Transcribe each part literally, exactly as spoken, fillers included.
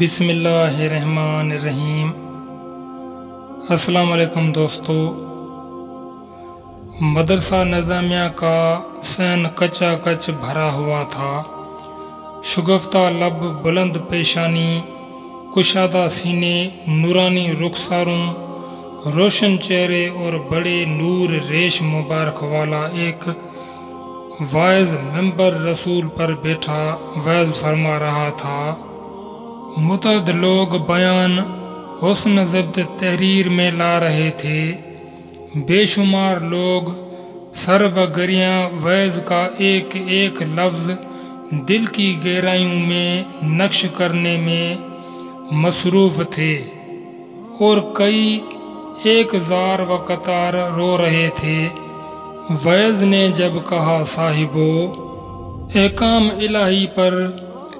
बिस्मिल्लाहिर्रहमानिर्रहीम। अस्सलाम वालेकुम दोस्तों, मदरसा निज़ामिया का सहन कच्चा कच भरा हुआ था। शुगफ्ता लब, बुलंद पेशानी, कुशादा सीने, नूरानी रुखसारों, रोशन चेहरे और बड़े नूर रेश मुबारक वाला एक वाइज मेंबर रसूल पर बैठा वाइज फरमा रहा था। मुतअद्दिद लोग बयान हुस्न ज़ब्त तहरीर में ला रहे थे। बेशुमार लोग सरबगरियाँ वाइज का एक एक लफ्ज़ दिल की गहराइयों में नक्श करने में मसरूफ़ थे और कई एक जार व कतार रो रहे थे। वैज़ ने जब कहा, साहिबो एकाम इलाही पर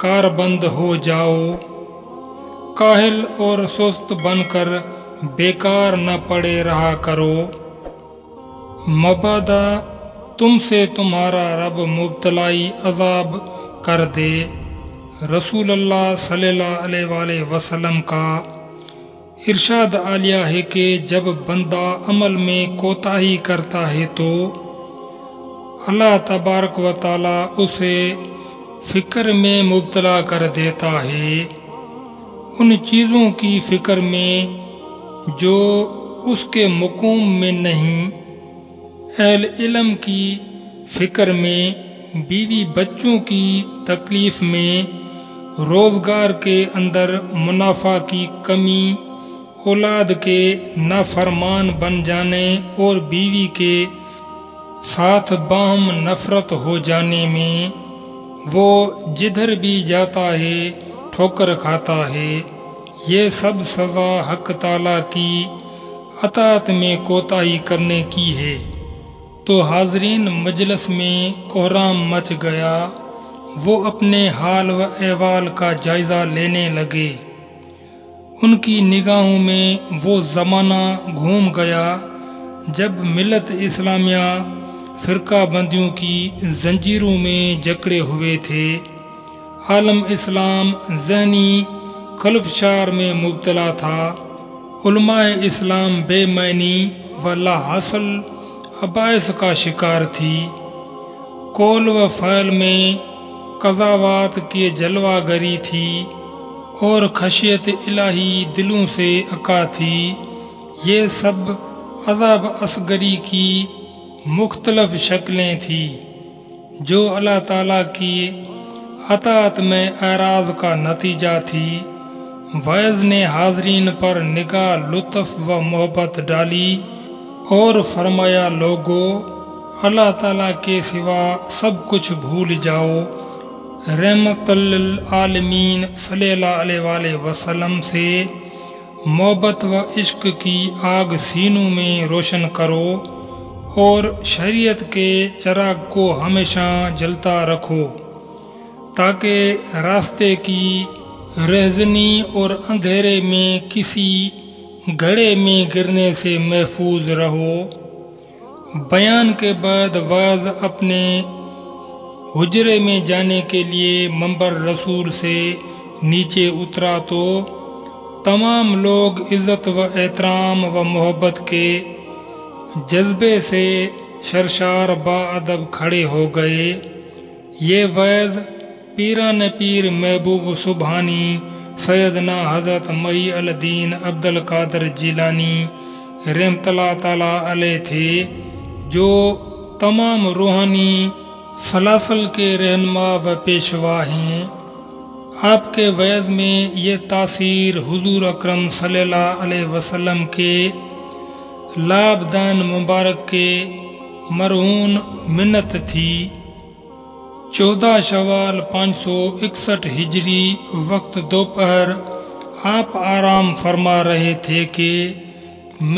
कारबंद हो जाओ, काहिल और सुस्त बनकर बेकार न पड़े रहा करो, मबादा तुमसे तुम्हारा रब मुब्तलाई अजाब कर दे। रसूल अल्लाह सल्लल्लाहु अलैहि वसल्लम का इरशाद आलिया है कि जब बंदा अमल में कोताही करता है तो अल्लाह तबारक व तआला उसे फ़िक्र में मुब्तला कर देता है, उन चीज़ों की फ़िक्र में जो उसके मक़ूम में नहीं, अहल इल्म की फ़िक्र में, बीवी बच्चों की तकलीफ़ में, रोज़गार के अंदर मुनाफा की कमी, औलाद के नाफरमान बन जाने और बीवी के साथ बाहम नफरत हो जाने में। वो जिधर भी जाता है ठोकर खाता है। ये सब सज़ा हक ताला की अतात में कोताही करने की है। तो हाजरीन, मजलिस में कोहराम मच गया। वो अपने हाल व अहवाल का जायज़ा लेने लगे। उनकी निगाहों में वो ज़माना घूम गया जब मिलत इस्लामिया फ़िरका बंदियों की जंजीरों में जकड़े हुए थे। आलम इस्लाम ज़हनी खलफशार में मुब्तला था। उलमाए इस्लाम बेमैनी व लाहासिल अबाइस का शिकार थी। कौल व फ़ैल में कज़ावात की जलवागरी थी और खशियत इलाही दिलों से अका थी। ये सब अज़ाब असगरी की मुख्तलफ़ शक्लें थी जो अल्लाह ताला की अतात में एराज का नतीजा थी। वाइज़ ने हाजरीन पर निगाह लुत्फ़ व मोहब्बत डाली और फरमाया, लोगो अल्लाह ताला के सिवा सब कुछ भूल जाओ, रहमतुल आलमीन सल्लल्लाहु अलैहि वसल्लम से मोहब्बत व इश्क की आग सीनों में रोशन करो और शरीयत के चिराग को हमेशा जलता रखो, ताकि रास्ते की रहजनी और अंधेरे में किसी गड्ढे में गिरने से महफूज रहो। बयान के बाद वाज अपने हुजरे में जाने के लिए मंबर रसूल से नीचे उतरा तो तमाम लोग इज़्ज़त व एहतराम व मोहब्बत के जज्बे से शरशार बाअदब खड़े हो गए। ये वैज़ पीरान पीर महबूब सुबहानी सैयदना हज़रत मई अल-दीन अब्दुल कादिर जिलानी रहमतुल्लाह ताला अलैह थे, जो तमाम रूहानी सलासल के रहनुमा व पेशवा हैं। आपके वैज़ में ये तासीर हुजूर अकरम सल्लल्लाहु अलैहि वसल्लम के लाबदान मुबारक के मरहून मिन्नत थी। चौदह शवाल पाँच सौ इकसठ हिजरी वक्त दोपहर आप आराम फरमा रहे थे कि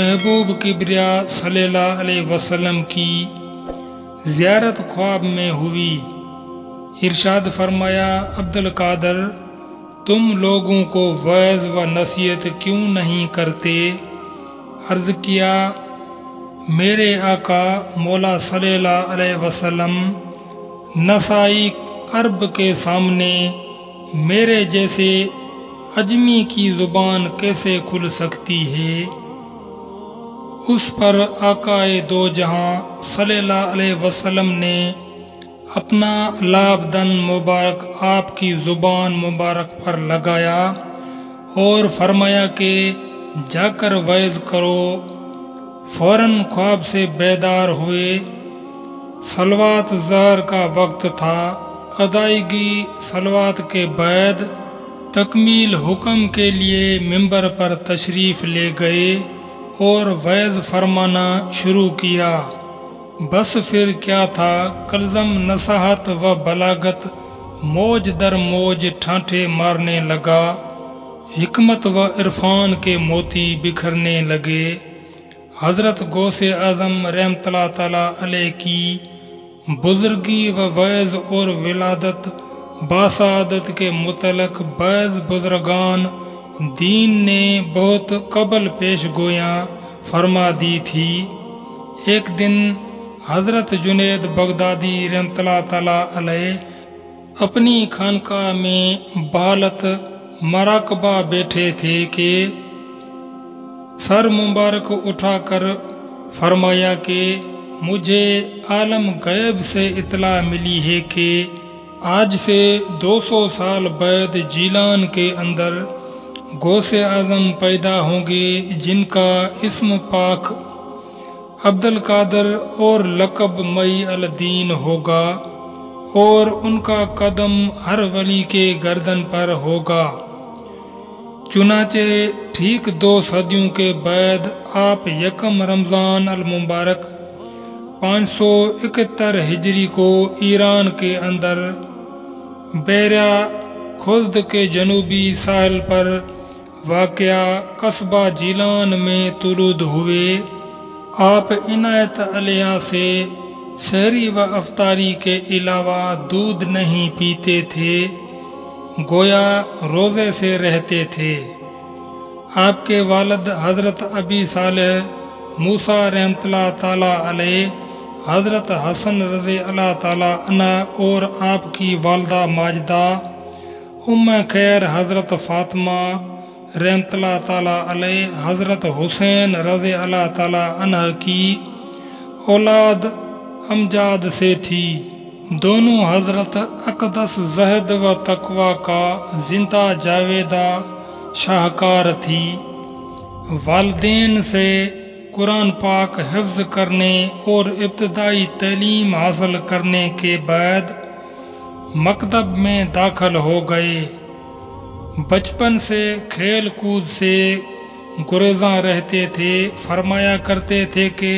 महबूब किबरिया सल्लल्लाहु अलैहि वसल्लम की ज़ियारत ख्वाब में हुई। इरशाद फरमाया, अब्दुल कादिर, तुम लोगों को वाइज़ व नसीहत क्यों नहीं करते? अर्ज़ किया, मेरे आका मौला सल्लल्लाहु अलैहि वसल्लम नसाई अरब के सामने मेरे जैसे अजमी की जुबान कैसे खुल सकती है। उस पर आकाए दो जहां सल्लल्लाहु अलैहि वसल्लम ने अपना लाभदन मुबारक आपकी ज़ुबान मुबारक पर लगाया और फरमाया कि जाकर वैज़ करो। फ़ौरन ख्वाब से बेदार हुए। सलवात ज़हर का वक्त था। अदायगी सलवात के बाद तकमील हुक्म के लिए मिंबर पर तशरीफ़ ले गए और वैज़ फरमाना शुरू किया। बस फिर क्या था, कलज़म नसाहत व बलागत मौज दर मौज ठाठे मारने लगा। हिकमत व इरफान के मोती बिखरने लगे। हज़रत गौसे आज़म रहमतुल्लाह ताला अलैह की बुजुर्गी व वैज़ और विलादत बासादत के मुतलक बैज़ बुजुर्गान दीन ने बहुत कबल पेश गोयां फरमा दी थी। एक दिन हज़रत जुनेद बगदादी रहमतुल्लाह ताला अलैह अपनी खानकाह में बहालत मराकबा बैठे थे कि सर मुबारक उठाकर फरमाया कि मुझे आलम गैब से इतला मिली है कि आज से दो सौ साल बाद जिलान के अंदर गौसे आज़म पैदा होंगे जिनका इस्म पाक अब्दुल कादिर और लकब मई अल्दीन होगा और उनका कदम हर वली के गर्दन पर होगा। चुनाचे ठीक दो सदियों के बाद आप यकम रमज़ान अल मुबारक पाँच सौ इकहत्तर हिजरी को ईरान के अंदर बेरा खुर्द के जनूबी साहिल पर वाक़या कस्बा जिलान में तुलूद हुए। आप इनायत अलिया से शहरी व अफ्तारी के अलावा दूध नहीं पीते थे, गोया रोज़े से रहते थे। आपके वालद हज़रत अबी सालेह मूसा रहमतुल्लाह ताला अलैह, हज़रत हसन रज़ी अल्लाह ताला अन्हा और आपकी वालदा माजदा उम्मे खैर हज़रत फ़ातिमा रहमतुल्लाह ताला अलैह, हज़रत हुसैन रज़ी अल्लाह ताला अन्हा की औलाद अमजाद से थी। दोनों हज़रत अकदस ज़हद व तकवा का जिंदा जावेदा शाहकार थी। वालदेन से कुरान पाक हिफ्ज़ करने और इब्तदाई तलीम हासिल करने के बाद मकतब में दाखिल हो गए। बचपन से खेल कूद से गुरेज़ां रहते थे। फरमाया करते थे कि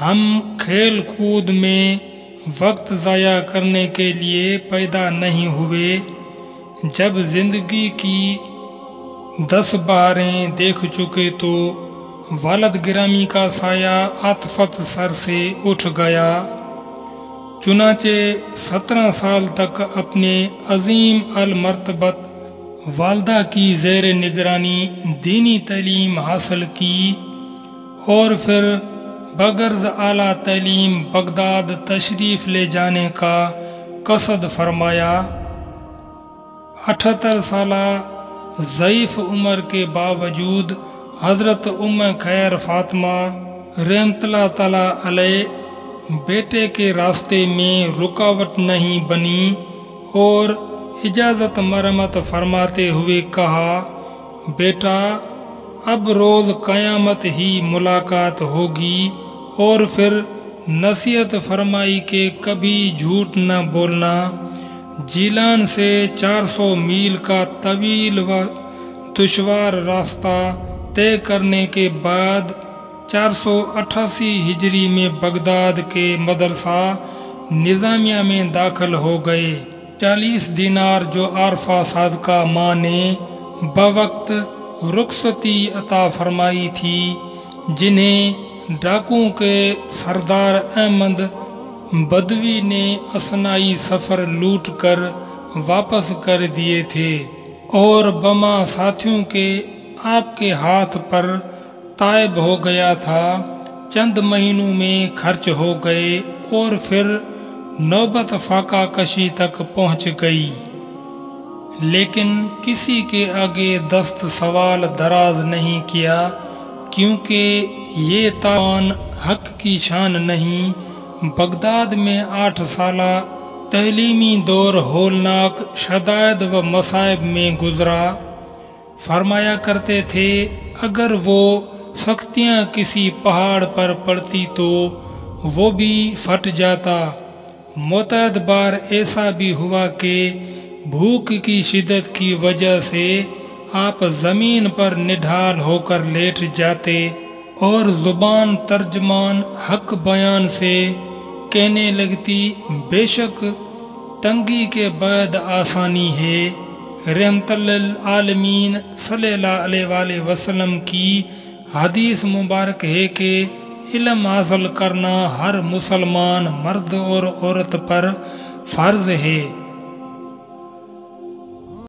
हम खेल कूद में वक्त ज़ाया करने के लिए पैदा नहीं हुए। जब ज़िंदगी की दस बहारें देख चुके तो वालद गिरामी का साया आतफत सर से उठ गया। चुनाचे सत्रह साल तक अपने अजीम अलमरतबत वालदा की ज़ेर निगरानी दीनी तलीम हासिल की और फिर बगर्ज़ आला तलीम बगदाद तशरीफ़ ले जाने का कसद फरमाया। अठहत्तर साला ज़ईफ़ उम्र के बावजूद हज़रत उम्मे खैर फ़ातिमा रहमतुल्लाह ताला अलैह बेटे के रास्ते में रुकावट नहीं बनी और इजाज़त मरमत फरमाते हुए कहा, बेटा अब रोज़ क़यामत ही मुलाकात होगी। और फिर नसीहत फरमाई के कभी झूठ न बोलना। जिलान से चार सौ मील का तवील व दुश्वार रास्ता तय करने के बाद चार सौ अट्ठासी हिजरी में बगदाद के मदरसा निज़ामिया में दाखिल हो गए। चालीस दिनार जो आरफा सादका माँ ने बवक्त रुखसती अता फरमाई थी, जिन्हें डाकुओं के सरदार अहमद बदवी ने असनाई सफ़र लूट कर वापस कर दिए थे और बमा साथियों के आपके हाथ पर तायब हो गया था। चंद महीनों में खर्च हो गए और फिर नौबत फाका कशी तक पहुंच गई। लेकिन किसी के आगे दस्त सवाल दराज नहीं किया, क्योंकि ये तान हक की शान नहीं। बगदाद में आठ साला तलीमी दौर होलनाक शदायद व मसायब में गुजरा। फरमाया करते थे, अगर वो सख्तियाँ किसी पहाड़ पर पड़ती तो वो भी फट जाता। मुतअद्दिद बार ऐसा भी हुआ कि भूख की शिद्दत की वजह से आप ज़मीन पर निढाल होकर लेट जाते और ज़ुबान तर्जमान हक बयान से कहने लगती, बेशक तंगी के बाद आसानी है। रहमतुल्लिल आलमीन सल्लल्लाहु अलैहि वसल्लम की हदीस मुबारक है कि इल्म हासिल करना हर मुसलमान मर्द और औरत पर फ़र्ज़ है।